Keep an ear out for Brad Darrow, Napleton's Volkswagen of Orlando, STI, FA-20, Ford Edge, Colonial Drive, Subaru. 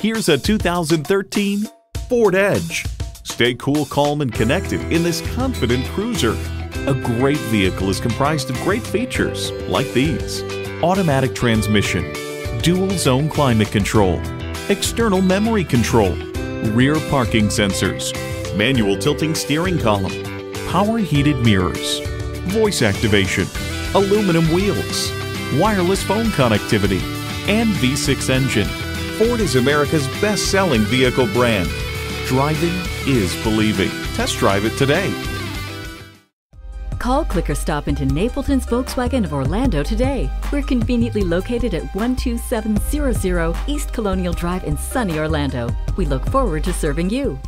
Here's a 2013 Ford Edge. Stay cool, calm, and connected in this confident cruiser. A great vehicle is comprised of great features like these: automatic transmission, dual zone climate control, external memory control, rear parking sensors, manual tilting steering column, power heated mirrors, voice activation, aluminum wheels, wireless phone connectivity, and V6 engine. Ford is America's best-selling vehicle brand. Driving is believing. Test drive it today. Call, click, or stop into Napleton's Volkswagen of Orlando today. We're conveniently located at 12700 East Colonial Drive in sunny Orlando. We look forward to serving you.